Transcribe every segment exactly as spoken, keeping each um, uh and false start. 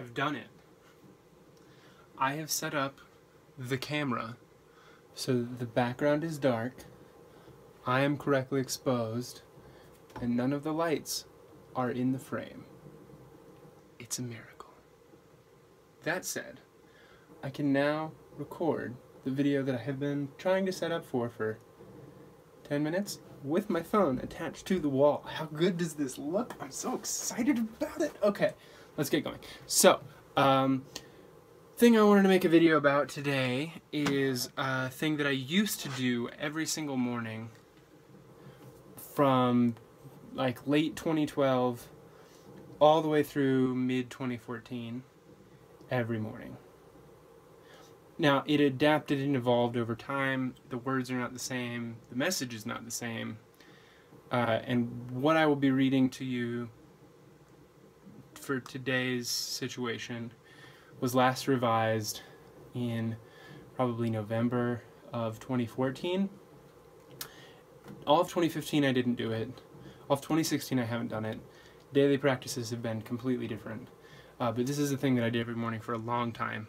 I've done it. I have set up the camera so that the background is dark, I am correctly exposed, and none of the lights are in the frame. It's a miracle. That said, I can now record the video that I have been trying to set up for for ten minutes with my phone attached to the wall. How good does this look? I'm so excited about it. Okay, let's get going. So, um, thing I wanted to make a video about today is a thing that I used to do every single morning from like late twenty twelve all the way through mid twenty fourteen, every morning. Now, it adapted and evolved over time. The words are not the same. The message is not the same. Uh, and what I will be reading to you for today's situation was last revised in probably November of twenty fourteen. All of twenty fifteen, I didn't do it. All of twenty sixteen, I haven't done it. Daily practices have been completely different. Uh, but this is a thing that I did every morning for a long time.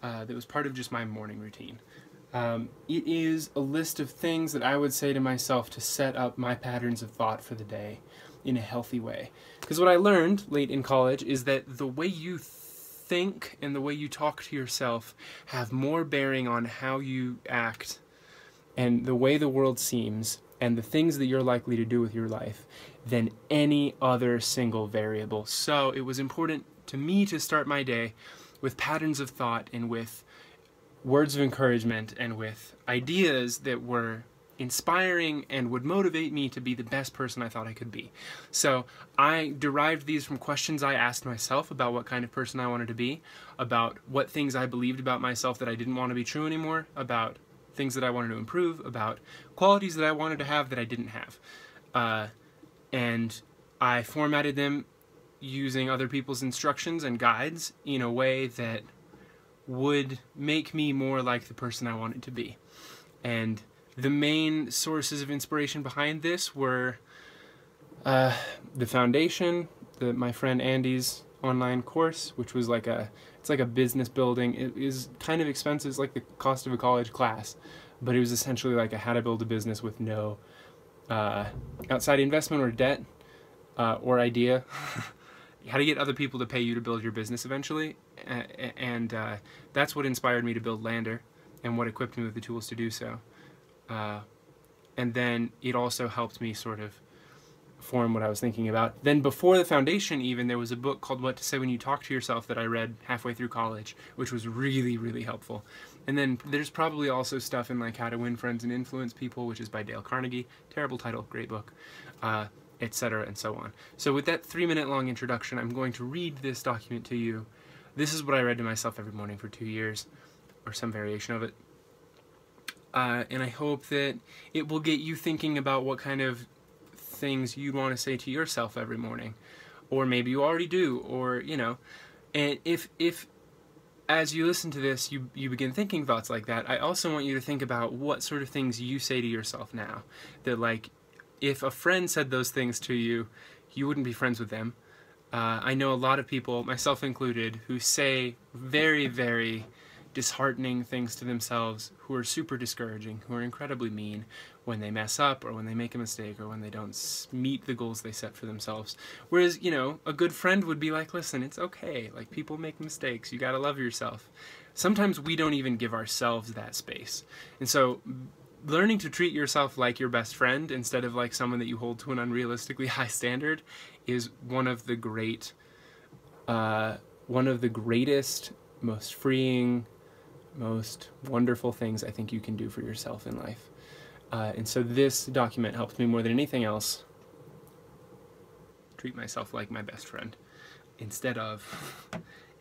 Uh, that was part of just my morning routine. Um, it is a list of things that I would say to myself to set up my patterns of thought for the day in a healthy way. Because what I learned late in college is that the way you think and the way you talk to yourself have more bearing on how you act and the way the world seems and the things that you're likely to do with your life than any other single variable. So it was important to me to start my day with patterns of thought and with words of encouragement and with ideas that were inspiring and would motivate me to be the best person I thought I could be. So I derived these from questions I asked myself about what kind of person I wanted to be, about what things I believed about myself that I didn't want to be true anymore, about things that I wanted to improve, about qualities that I wanted to have that I didn't have. Uh, and I formatted them using other people's instructions and guides in a way that would make me more like the person I wanted to be. And the main sources of inspiration behind this were uh, the foundation, the, my friend Andy's online course, which was like a, it's like a business building. It is kind of expensive, it's like the cost of a college class, but it was essentially like a how to build a business with no uh, outside investment or debt uh, or idea. How to get other people to pay you to build your business eventually, and uh, that's what inspired me to build Lander and what equipped me with the tools to do so. Uh, and then it also helped me sort of form what I was thinking about. Then before the foundation even, there was a book called What to Say When You Talk to Yourself that I read halfway through college, which was really, really helpful. And then there's probably also stuff in like How to Win Friends and Influence People, which is by Dale Carnegie. Terrible title, great book. Uh, etc. and so on. So with that three minute long introduction, I'm going to read this document to you. This is what I read to myself every morning for two years, or some variation of it. Uh, and I hope that it will get you thinking about what kind of things you want to say to yourself every morning. Or maybe you already do, or, you know. And if, if as you listen to this, you, you begin thinking thoughts like that, I also want you to think about what sort of things you say to yourself now. That, like, if a friend said those things to you, you wouldn't be friends with them. Uh, I know a lot of people, myself included, who say very, very disheartening things to themselves, who are super discouraging, who are incredibly mean when they mess up or when they make a mistake or when they don't meet the goals they set for themselves. Whereas, you know, a good friend would be like, listen, it's okay. Like, people make mistakes. You gotta love yourself. Sometimes we don't even give ourselves that space. And so, learning to treat yourself like your best friend instead of like someone that you hold to an unrealistically high standard is one of the great, uh, one of the greatest, most freeing, most wonderful things I think you can do for yourself in life. Uh, and so this document helped me more than anything else treat myself like my best friend instead of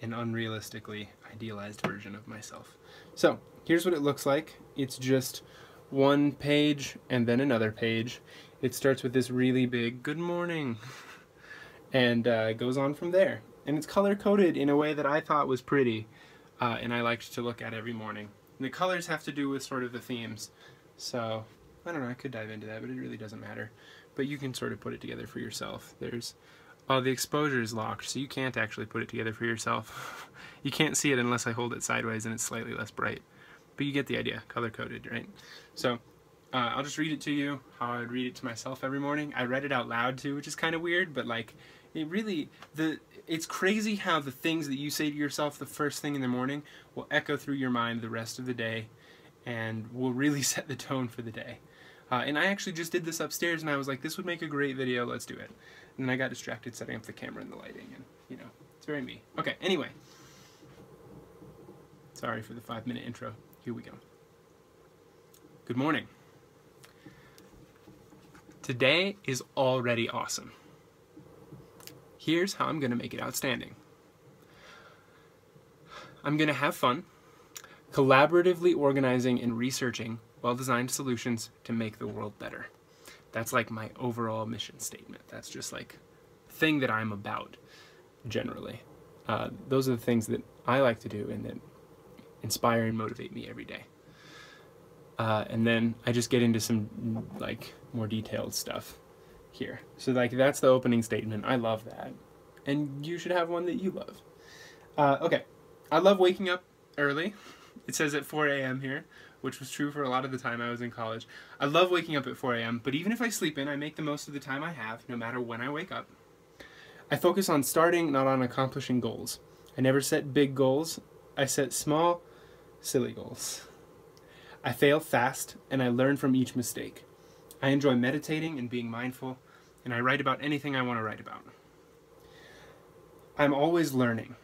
an unrealistically idealized version of myself. So here's what it looks like. It's just one page and then another page. It starts with this really big good morning and uh, goes on from there. And it's color-coded in a way that I thought was pretty uh, and I liked to look at every morning. And the colors have to do with sort of the themes. So, I don't know, I could dive into that, but it really doesn't matter. But you can sort of put it together for yourself. There's Well, the exposure is locked, so you can't actually put it together for yourself. You can't see it unless I hold it sideways and it's slightly less bright. But you get the idea, color-coded, right? So uh, I'll just read it to you how I would read it to myself every morning. I read it out loud too, which is kind of weird, but like, it really, the it's crazy how the things that you say to yourself the first thing in the morning will echo through your mind the rest of the day and will really set the tone for the day. Uh, and I actually just did this upstairs, and I was like, this would make a great video, let's do it. And I got distracted setting up the camera and the lighting, and, you know, it's very me. Okay, anyway. Sorry for the five-minute intro. Here we go. Good morning. Today is already awesome. Here's how I'm going to make it outstanding. I'm going to have fun collaboratively organizing and researching well-designed solutions to make the world better. That's like my overall mission statement. That's just like the thing that I'm about generally. Uh, those are the things that I like to do and that inspire and motivate me every day. Uh, and then I just get into some like more detailed stuff here. So like that's the opening statement. I love that. And you should have one that you love. Uh, okay. I love waking up early. It says at four A M here, which was true for a lot of the time I was in college. I love waking up at four A M, but even if I sleep in, I make the most of the time I have, no matter when I wake up. I focus on starting, not on accomplishing goals. I never set big goals. I set small, silly goals. I fail fast, and I learn from each mistake. I enjoy meditating and being mindful, and I write about anything I want to write about. I'm always learning.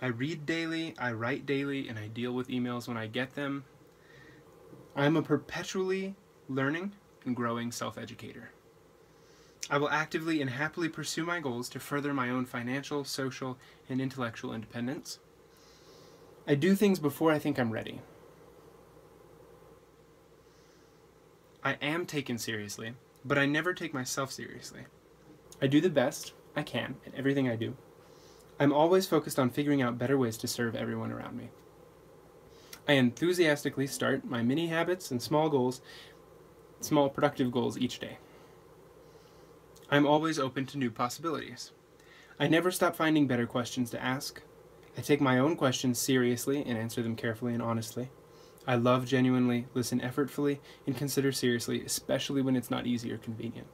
I read daily, I write daily, and I deal with emails when I get them. I'm a perpetually learning and growing self-educator. I will actively and happily pursue my goals to further my own financial, social, and intellectual independence. I do things before I think I'm ready. I am taken seriously, but I never take myself seriously. I do the best I can at everything I do. I'm always focused on figuring out better ways to serve everyone around me. I enthusiastically start my mini habits and small goals, small productive goals each day. I'm always open to new possibilities. I never stop finding better questions to ask. I take my own questions seriously and answer them carefully and honestly. I love genuinely, listen effortfully, and consider seriously, especially when it's not easy or convenient.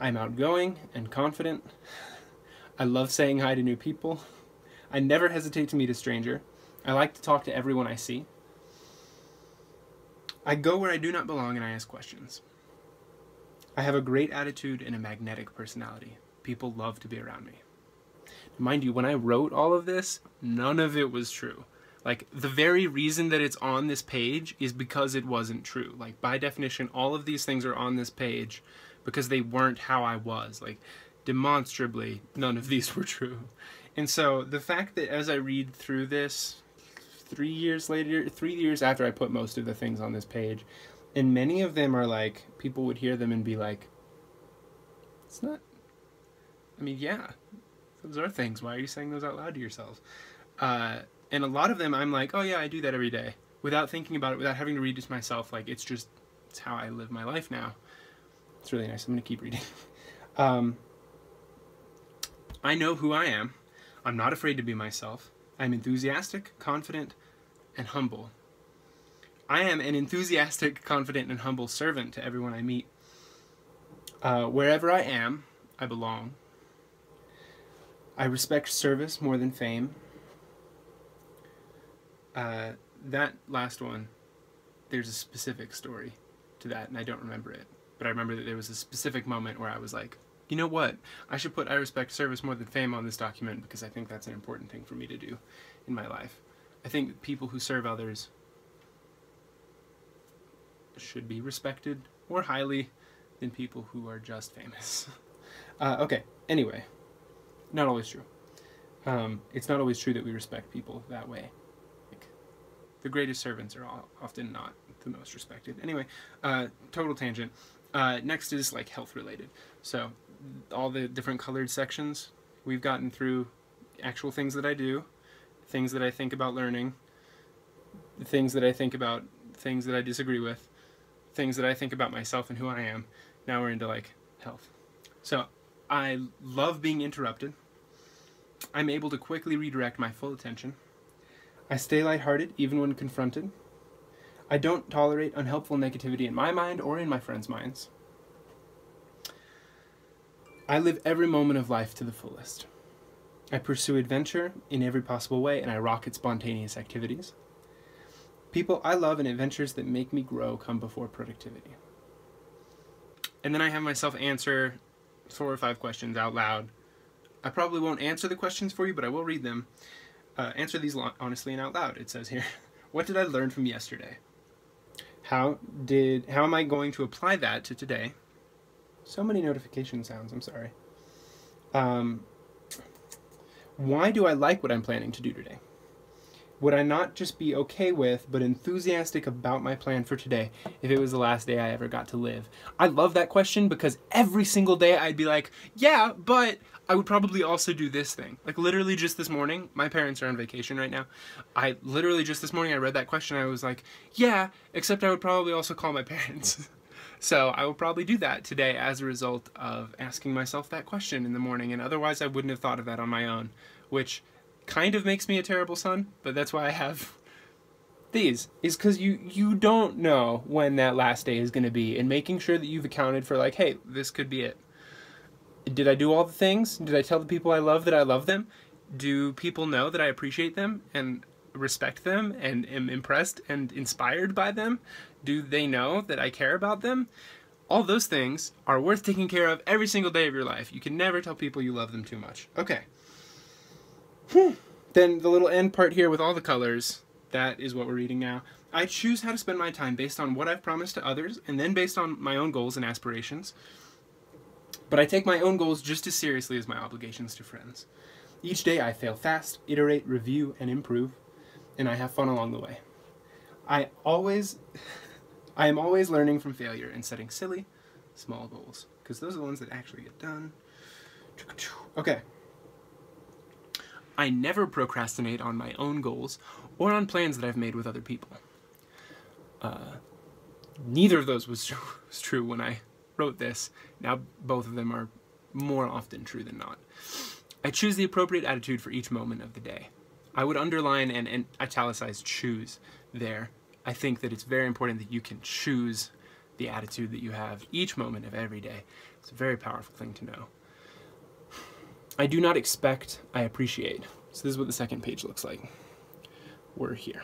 I'm outgoing and confident. I love saying hi to new people. I never hesitate to meet a stranger. I like to talk to everyone I see. I go where I do not belong and I ask questions. I have a great attitude and a magnetic personality. People love to be around me. Mind you, when I wrote all of this, none of it was true. Like, the very reason that it's on this page is because it wasn't true. Like, by definition, all of these things are on this page because they weren't how I was. Like, demonstrably, none of these were true. And so, the fact that as I read through this, three years later, three years after I put most of the things on this page, and many of them are like, people would hear them and be like, it's not, I mean, yeah, those are things, why are you saying those out loud to yourself? Uh, and a lot of them I'm like, oh yeah, I do that every day, without thinking about it, without having to read it to myself, like, it's just, it's how I live my life now. It's really nice, I'm gonna keep reading. um, I know who I am, I'm not afraid to be myself, I'm enthusiastic, confident, and humble. I am an enthusiastic, confident, and humble servant to everyone I meet. Uh, wherever I am, I belong. I respect service more than fame. Uh, that last one, there's a specific story to that, and I don't remember it. But I remember that there was a specific moment where I was like, you know what, I should put I respect service more than fame on this document because I think that's an important thing for me to do in my life. I think people who serve others should be respected more highly than people who are just famous. uh, okay, anyway, not always true. Um, it's not always true that we respect people that way. Like, the greatest servants are all, often not the most respected. Anyway, uh, total tangent. Uh, next is like health related. So all the different colored sections, we've gotten through actual things that I do, things that I think about learning, things that I think about things that I disagree with, things that I think about myself and who I am. Now we're into like health. So I love being interrupted. I'm able to quickly redirect my full attention. I stay lighthearted even when confronted. I don't tolerate unhelpful negativity in my mind or in my friends' minds. I live every moment of life to the fullest. I pursue adventure in every possible way, and I rock at spontaneous activities. People I love and adventures that make me grow come before productivity. And then I have myself answer four or five questions out loud. I probably won't answer the questions for you, but I will read them. Uh, answer these honestly and out loud, it says here. What did I learn from yesterday? How did, how am I going to apply that to today? So many notification sounds, I'm sorry. Um, why do I like what I'm planning to do today? Would I not just be okay with, but enthusiastic about my plan for today if it was the last day I ever got to live? I love that question because every single day I'd be like, yeah, but I would probably also do this thing. Like literally just this morning, my parents are on vacation right now. I literally just this morning I read that question. I was like, yeah, except I would probably also call my parents. So I will probably do that today as a result of asking myself that question in the morning. And otherwise I wouldn't have thought of that on my own, which kind of makes me a terrible son, but that's why I have these, is because you you don't know when that last day is going to be, and making sure that you've accounted for, like, hey, this could be it. Did I do all the things? Did I tell the people I love that I love them? Do people know that I appreciate them and respect them and am impressed and inspired by them? Do they know that I care about them? All those things are worth taking care of every single day of your life. You can never tell people you love them too much. Okay. Then the little end part here with all the colors, that is what we're reading now. I choose how to spend my time based on what I've promised to others and then based on my own goals and aspirations. But I take my own goals just as seriously as my obligations to friends. Each day I fail fast, iterate, review, and improve, and I have fun along the way. I always, I am always learning from failure and setting silly, small goals, because those are the ones that actually get done. Okay. I never procrastinate on my own goals or on plans that I've made with other people. Uh, neither of those was, was true when I wrote this. Now both of them are more often true than not. I choose the appropriate attitude for each moment of the day. I would underline and, and italicize choose there. I think that it's very important that you can choose the attitude that you have each moment of every day. It's a very powerful thing to know. I do not expect, I appreciate. So this is what the second page looks like. We're here.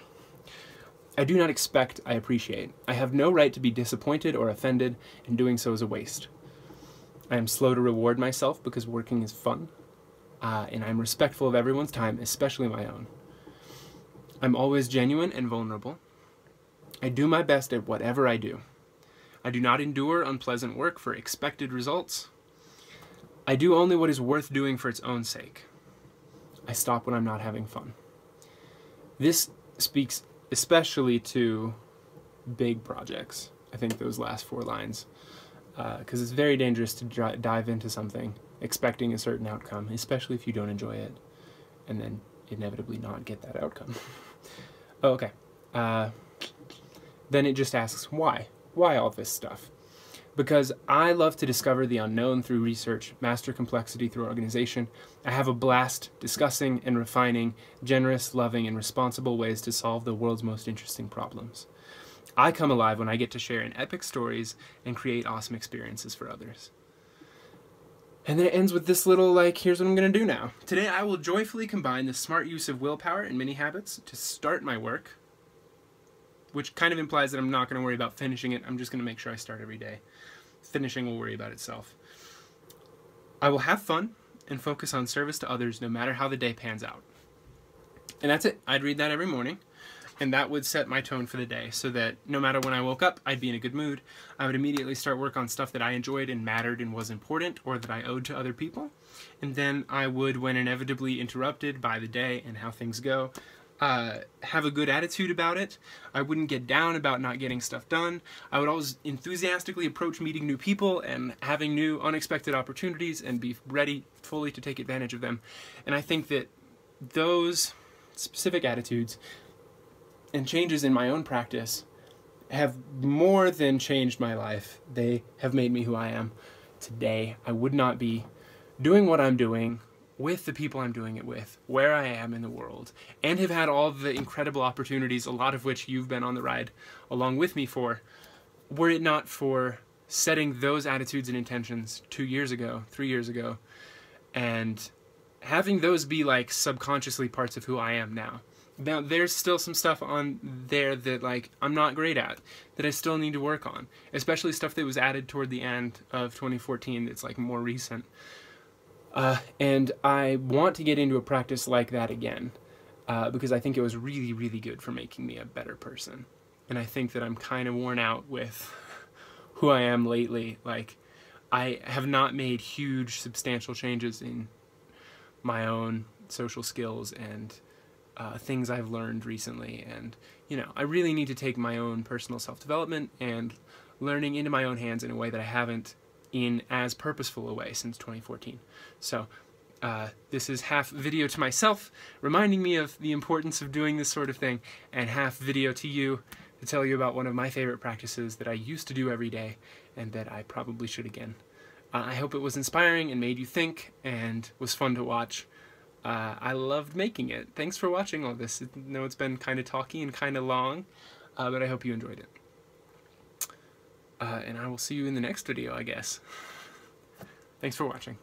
I do not expect, I appreciate. I have no right to be disappointed or offended, and doing so is a waste. I am slow to reward myself because working is fun, uh, and I'm respectful of everyone's time, especially my own. I'm always genuine and vulnerable. I do my best at whatever I do. I do not endure unpleasant work for expected results. I do only what is worth doing for its own sake. I stop when I'm not having fun. This speaks especially to big projects, I think, those last four lines, because uh, it's very dangerous to dri dive into something expecting a certain outcome, especially if you don't enjoy it, and then inevitably not get that outcome. Oh, okay. Uh, then it just asks, why? Why all this stuff? Because I love to discover the unknown through research, master complexity through organization. I have a blast discussing and refining generous, loving, and responsible ways to solve the world's most interesting problems. I come alive when I get to share in epic stories and create awesome experiences for others. And then it ends with this little, like, here's what I'm going to do now. Today I will joyfully combine the smart use of willpower and many habits to start my work, which kind of implies that I'm not going to worry about finishing it. I'm just going to make sure I start every day. Finishing will worry about itself. I will have fun and focus on service to others no matter how the day pans out. And that's it. I'd read that every morning, and that would set my tone for the day so that no matter when I woke up, I'd be in a good mood. I would immediately start work on stuff that I enjoyed and mattered and was important or that I owed to other people. And then I would, when inevitably interrupted by the day and how things go, Uh, have a good attitude about it. I wouldn't get down about not getting stuff done. I would always enthusiastically approach meeting new people and having new unexpected opportunities and be ready fully to take advantage of them. And I think that those specific attitudes and changes in my own practice have more than changed my life. They have made me who I am today. I would not be doing what I'm doing with the people I'm doing it with, where I am in the world, and have had all the incredible opportunities, a lot of which you've been on the ride along with me for, were it not for setting those attitudes and intentions two years ago, three years ago, and having those be like subconsciously parts of who I am now. Now, there's still some stuff on there that like I'm not great at, that I still need to work on, especially stuff that was added toward the end of twenty fourteen that's like more recent. Uh, and I want to get into a practice like that again, uh, because I think it was really, really good for making me a better person. And I think that I'm kind of worn out with who I am lately. Like, I have not made huge, substantial changes in my own social skills and uh, things I've learned recently. And, you know, I really need to take my own personal self-development and learning into my own hands in a way that I haven't in as purposeful a way since twenty fourteen. So uh, this is half video to myself, reminding me of the importance of doing this sort of thing, and half video to you to tell you about one of my favorite practices that I used to do every day and that I probably should again. Uh, I hope it was inspiring and made you think and was fun to watch. Uh, I loved making it. Thanks for watching all this. I know it's been kind of talky and kind of long, uh, but I hope you enjoyed it. Uh, and I will see you in the next video, I guess. Thanks for watching.